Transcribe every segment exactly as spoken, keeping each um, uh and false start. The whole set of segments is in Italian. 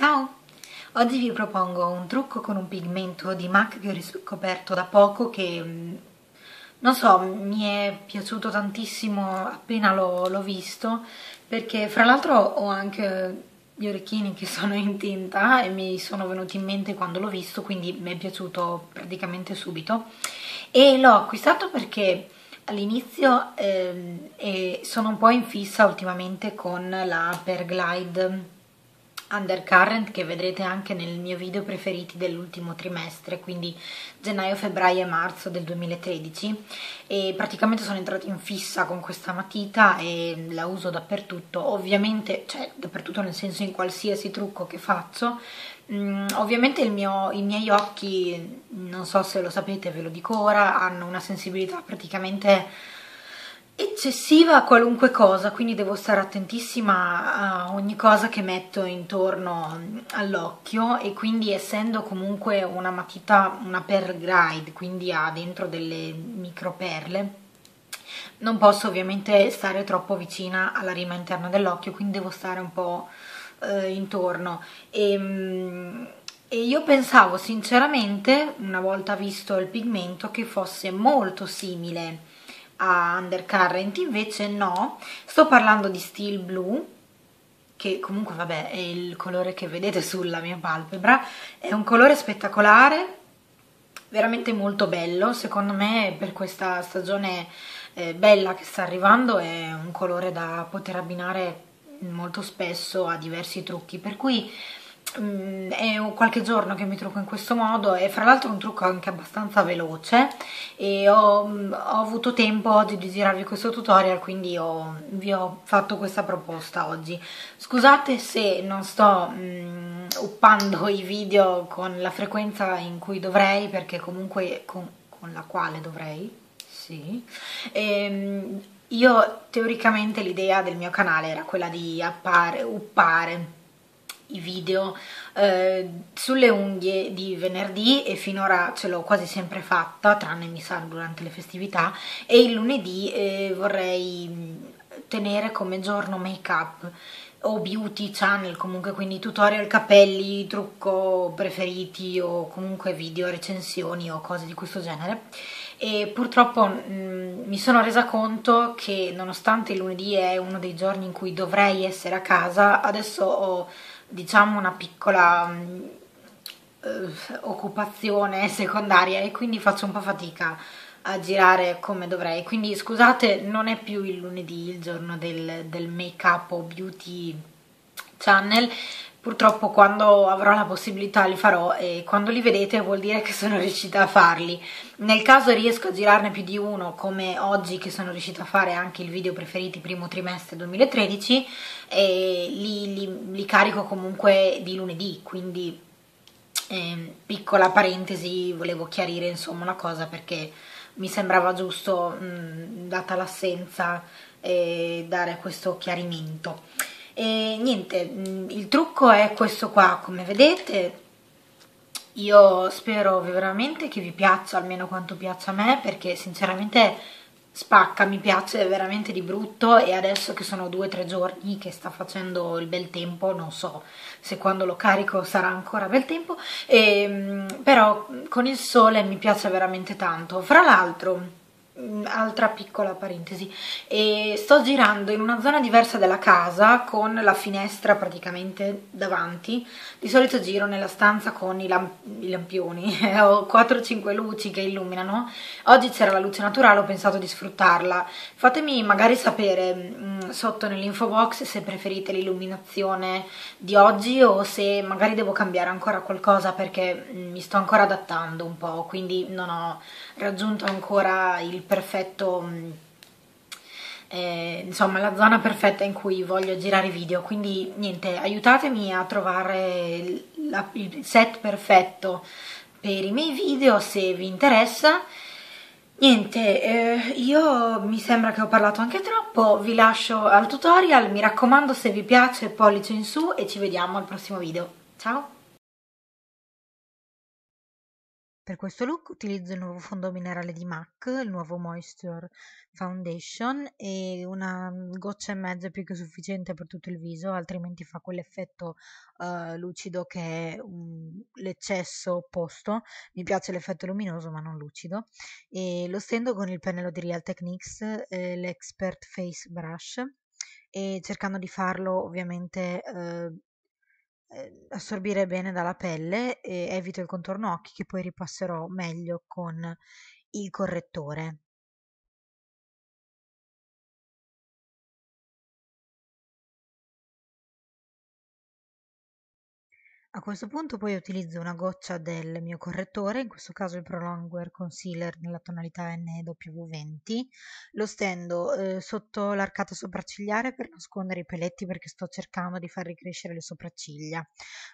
Ciao! Oggi vi propongo un trucco con un pigmento di MAC che ho riscoperto da poco, che non so, mi è piaciuto tantissimo appena l'ho visto, perché fra l'altro ho anche gli orecchini che sono in tinta e mi sono venuti in mente quando l'ho visto, quindi mi è piaciuto praticamente subito e l'ho acquistato perché all'inizio eh, eh, sono un po' in fissa ultimamente con la Pearlglide Undercurrent, che vedrete anche nel mio video preferiti dell'ultimo trimestre, quindi gennaio, febbraio e marzo del duemilatredici, e praticamente sono entrata in fissa con questa matita e la uso dappertutto, ovviamente, cioè dappertutto nel senso in qualsiasi trucco che faccio. Mm, ovviamente il mio, i miei occhi, non so se lo sapete, ve lo dico ora, hanno una sensibilità praticamente eccessiva a qualunque cosa, quindi devo stare attentissima a ogni cosa che metto intorno all'occhio, e quindi essendo comunque una matita, una Pearlglide, quindi ha dentro delle microperle, non posso ovviamente stare troppo vicina alla rima interna dell'occhio, quindi devo stare un po' eh, intorno e, e io pensavo sinceramente, una volta visto il pigmento, che fosse molto simile a Undercurrent, invece no. Sto parlando di Steel Blue, che comunque vabbè è il colore che vedete sulla mia palpebra, è un colore spettacolare, veramente molto bello, secondo me per questa stagione eh, bella che sta arrivando è un colore da poter abbinare molto spesso a diversi trucchi, per cui Mm, è qualche giorno che mi trucco in questo modo, e fra l'altro è un trucco anche abbastanza veloce, e ho, ho avuto tempo oggi di girarvi questo tutorial, quindi ho, vi ho fatto questa proposta oggi. Scusate se non sto mm, uppando i video con la frequenza in cui dovrei, perché comunque con, con la quale dovrei, sì, e, io teoricamente l'idea del mio canale era quella di appare, uppare i video eh, sulle unghie di venerdì, e finora ce l'ho quasi sempre fatta, tranne mi sa durante le festività, e il lunedì eh, vorrei tenere come giorno make up o beauty channel, comunque, quindi tutorial capelli, trucco preferiti o comunque video recensioni o cose di questo genere. E purtroppo mh, mi sono resa conto che nonostante il lunedì è uno dei giorni in cui dovrei essere a casa, adesso ho diciamo una piccola mh, eh, occupazione secondaria, e quindi faccio un po' fatica a girare come dovrei, quindi scusate, non è più il lunedì il giorno del, del make up o beauty channel. Purtroppo quando avrò la possibilità li farò, e quando li vedete vuol dire che sono riuscita a farli. Nel caso riesco a girarne più di uno, come oggi che sono riuscita a fare anche il video preferiti primo trimestre duemilatredici, e li, li, li carico comunque di lunedì, quindi eh, piccola parentesi, volevo chiarire insomma una cosa, perché mi sembrava giusto, mh, data l'assenza, eh, dare questo chiarimento. E niente, il trucco è questo qua, come vedete. Io spero veramente che vi piaccia, almeno quanto piaccia a me, perché sinceramente spacca, mi piace veramente di brutto, e adesso che sono due o tre giorni che sta facendo il bel tempo, non so se quando lo carico sarà ancora bel tempo, e, però con il sole mi piace veramente tanto. Fra l'altro, altra piccola parentesi, e sto girando in una zona diversa della casa con la finestra praticamente davanti. Di solito giro nella stanza con i, lamp i lampioni ho quattro o cinque luci che illuminano. Oggi c'era la luce naturale, ho pensato di sfruttarla. Fatemi magari sapere mh, sotto nell'info box se preferite l'illuminazione di oggi, o se magari devo cambiare ancora qualcosa, perché mh, mi sto ancora adattando un po', quindi non ho raggiunto ancora il perfetto, eh, insomma la zona perfetta in cui voglio girare i video, quindi niente, aiutatemi a trovare la, il set perfetto per i miei video, se vi interessa. Niente, eh, io mi sembra che ho parlato anche troppo, vi lascio al tutorial, mi raccomando se vi piace pollice in su, e ci vediamo al prossimo video, ciao! Per questo look utilizzo il nuovo fondo minerale di MAC, il nuovo Moisture Foundation e una goccia e mezza più che sufficiente per tutto il viso, altrimenti fa quell'effetto uh, lucido che è um, l'eccesso opposto. Mi piace l'effetto luminoso ma non lucido. E lo stendo con il pennello di Real Techniques, eh, l'Expert Face Brush, e cercando di farlo ovviamente... Uh, assorbire bene dalla pelle, e evito il contorno occhi che poi ripasserò meglio con il correttore. A questo punto poi utilizzo una goccia del mio correttore, in questo caso il Prolongwear Concealer nella tonalità N W venti, lo stendo eh, sotto l'arcata sopraccigliare per nascondere i peletti, perché sto cercando di far ricrescere le sopracciglia,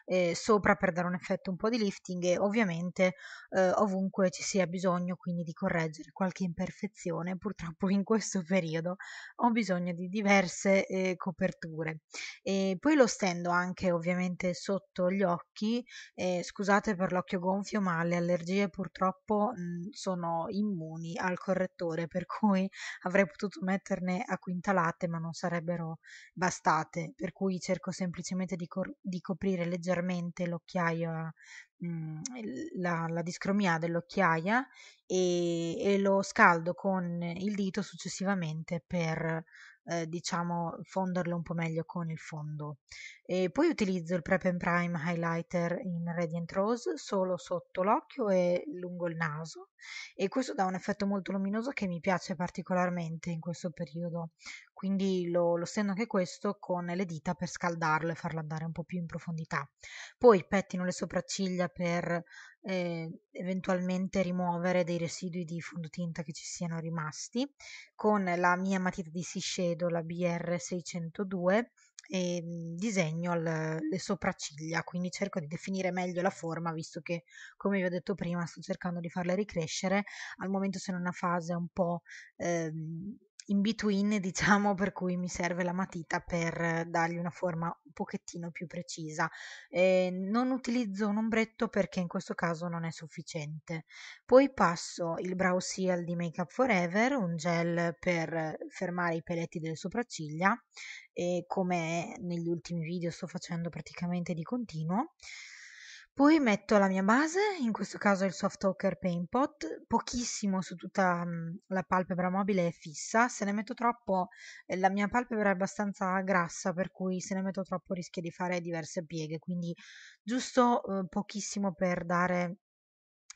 eh, sopra per dare un effetto un po' di lifting e ovviamente eh, ovunque ci sia bisogno quindi di correggere qualche imperfezione. Purtroppo in questo periodo ho bisogno di diverse eh, coperture. E poi lo stendo anche ovviamente sotto gli occhi, eh, scusate per l'occhio gonfio ma le allergie purtroppo mh, sono immuni al correttore, per cui avrei potuto metterne a quintalate ma non sarebbero bastate, per cui cerco semplicemente di, di coprire leggermente l'occhiaia, la, la discromia dell'occhiaia, e, e lo scaldo con il dito successivamente per eh, diciamo fonderlo un po' meglio con il fondo. E poi utilizzo il Prep and Prime Highlighter in Radiant Rose solo sotto l'occhio e lungo il naso, e questo dà un effetto molto luminoso che mi piace particolarmente in questo periodo, quindi lo, lo stendo anche questo con le dita per scaldarlo e farlo andare un po' più in profondità. Poi pettino le sopracciglia per eh, eventualmente rimuovere dei residui di fondotinta che ci siano rimasti con la mia matita di Sisshadow, la B R sei zero due, e disegno le sopracciglia, quindi cerco di definire meglio la forma, visto che come vi ho detto prima sto cercando di farle ricrescere. Al momento sono in una fase un po' ehm, in between, diciamo, per cui mi serve la matita per dargli una forma un pochettino più precisa. Eh, non utilizzo un ombretto perché in questo caso non è sufficiente. Poi passo il Brow Seal di Make Up For Ever, un gel per fermare i peletti delle sopracciglia, e come negli ultimi video sto facendo praticamente di continuo. Poi metto la mia base, in questo caso il Soft Ochre Paint Pot, pochissimo su tutta la palpebra mobile e fissa. Se ne metto troppo, la mia palpebra è abbastanza grassa, per cui se ne metto troppo rischia di fare diverse pieghe, quindi giusto eh, pochissimo per dare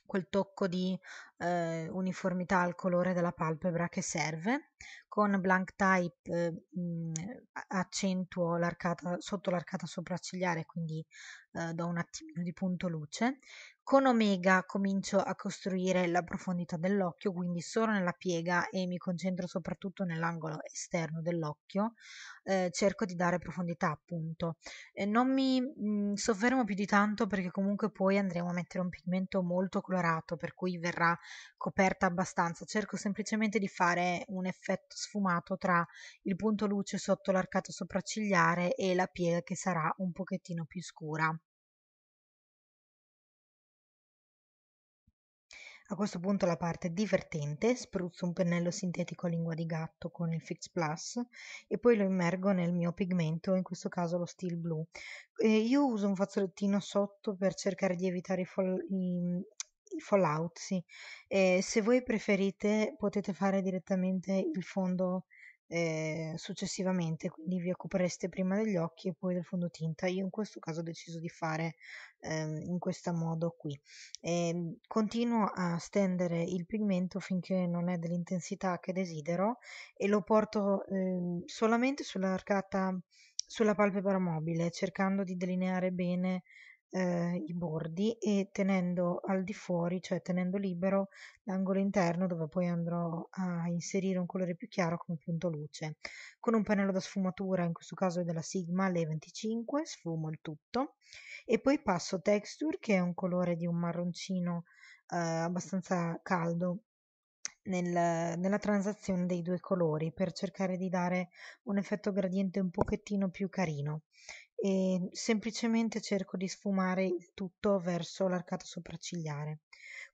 quel tocco di eh, uniformità al colore della palpebra che serve. Con Blanc Type eh, accentuo l'arcata, sotto l'arcata sopraccigliare, quindi eh, do un attimino di punto luce. Con Omega comincio a costruire la profondità dell'occhio, quindi solo nella piega, e mi concentro soprattutto nell'angolo esterno dell'occhio, eh, cerco di dare profondità appunto. E non mi mh, soffermo più di tanto perché comunque poi andremo a mettere un pigmento molto colorato, per cui verrà coperta abbastanza. Cerco semplicemente di fare un effetto sfumato tra il punto luce sotto l'arcato sopraccigliare e la piega che sarà un pochettino più scura. A questo punto la parte divertente, spruzzo un pennello sintetico a lingua di gatto con il Fix Plus e poi lo immergo nel mio pigmento, in questo caso lo Steel Blue. E io uso un fazzolettino sotto per cercare di evitare i, fall i, i fallout, sì. E se voi preferite potete fare direttamente il fondo eh, successivamente, quindi vi occupereste prima degli occhi e poi del fondotinta. Io in questo caso ho deciso di fare in questo modo qui. E continuo a stendere il pigmento finché non è dell'intensità che desidero e lo porto eh, solamente sull'arcata, sulla palpebra mobile, cercando di delineare bene eh, i bordi e tenendo al di fuori, cioè tenendo libero l'angolo interno dove poi andrò a inserire un colore più chiaro come punto luce. Con un pennello da sfumatura, in questo caso è della Sigma, l'E venticinque, sfumo il tutto. E poi passo Texture, che è un colore di un marroncino eh, abbastanza caldo, nel, nella transazione dei due colori per cercare di dare un effetto gradiente un pochettino più carino. e semplicemente cerco di sfumare il tutto verso l'arcato sopraccigliare.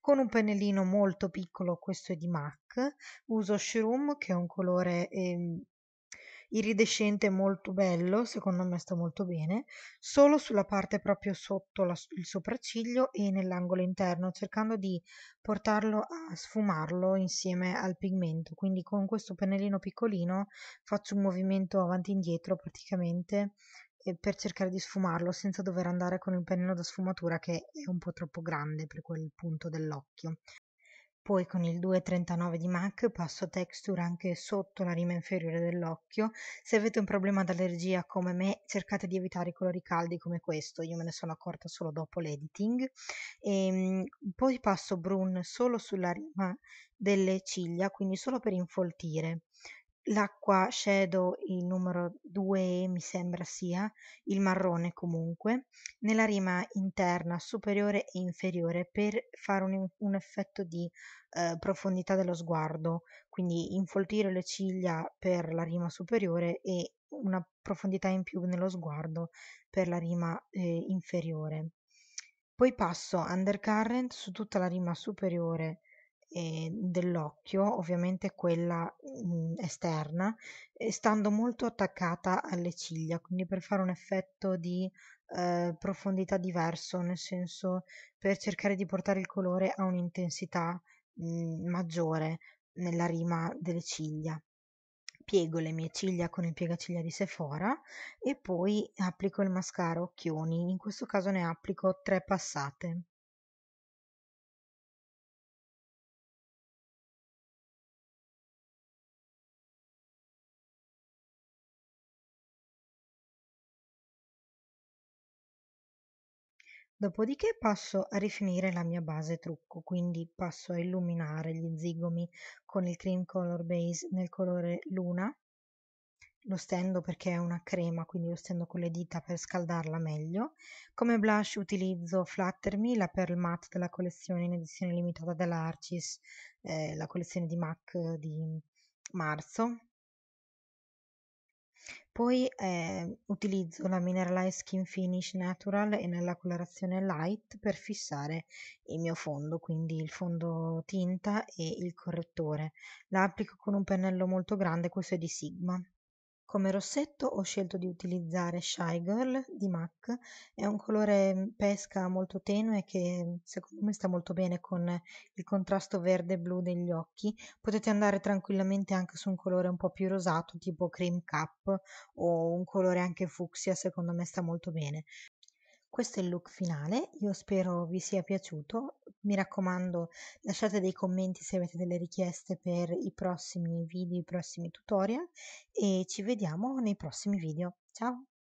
Con un pennellino molto piccolo, questo è di MAC, uso Shroom, che è un colore eh, iridescente molto bello, secondo me sta molto bene, solo sulla parte proprio sotto la, il sopracciglio e nell'angolo interno, cercando di portarlo a sfumarlo insieme al pigmento. Quindi con questo pennellino piccolino faccio un movimento avanti e indietro praticamente per cercare di sfumarlo senza dover andare con il pennello da sfumatura, che è un po' troppo grande per quel punto dell'occhio. Poi con il due trentanove di MAC passo texture anche sotto la rima inferiore dell'occhio. Se avete un problema d'allergia come me, cercate di evitare i colori caldi come questo, io me ne sono accorta solo dopo l'editing. Poi passo Brun solo sulla rima delle ciglia, quindi solo per infoltire. L'acqua shadow, il numero due mi sembra sia, il marrone comunque, nella rima interna superiore e inferiore per fare un, un effetto di eh, profondità dello sguardo, quindi infoltire le ciglia per la rima superiore e una profondità in più nello sguardo per la rima eh, inferiore. Poi passo Undercurrent su tutta la rima superiore dell'occhio, ovviamente quella mh, esterna, stando molto attaccata alle ciglia, quindi per fare un effetto di eh, profondità diverso, nel senso per cercare di portare il colore a un'intensità maggiore nella rima delle ciglia. Piego le mie ciglia con il piegaciglia di Sephora e poi applico il mascara Occhioni, in questo caso ne applico tre passate. Dopodiché passo a rifinire la mia base trucco, quindi passo a illuminare gli zigomi con il Cream Color Base nel colore Luna. Lo stendo perché è una crema, quindi lo stendo con le dita per scaldarla meglio. Come blush utilizzo Flutter Me, la Pearl Matte della collezione in edizione limitata della Arcis, eh, la collezione di MAC di marzo. Poi eh, utilizzo la Mineralize Skin Finish Natural e nella colorazione Light per fissare il mio fondo, quindi il fondotinta e il correttore. La applico con un pennello molto grande, questo è di Sigma. Come rossetto ho scelto di utilizzare Shy Girl di MAC, è un colore pesca molto tenue che secondo me sta molto bene con il contrasto verde-blu degli occhi. Potete andare tranquillamente anche su un colore un po' più rosato tipo Cream Cup o un colore anche fucsia, secondo me sta molto bene. Questo è il look finale, io spero vi sia piaciuto, mi raccomando lasciate dei commenti se avete delle richieste per i prossimi video, i prossimi tutorial e ci vediamo nei prossimi video, ciao!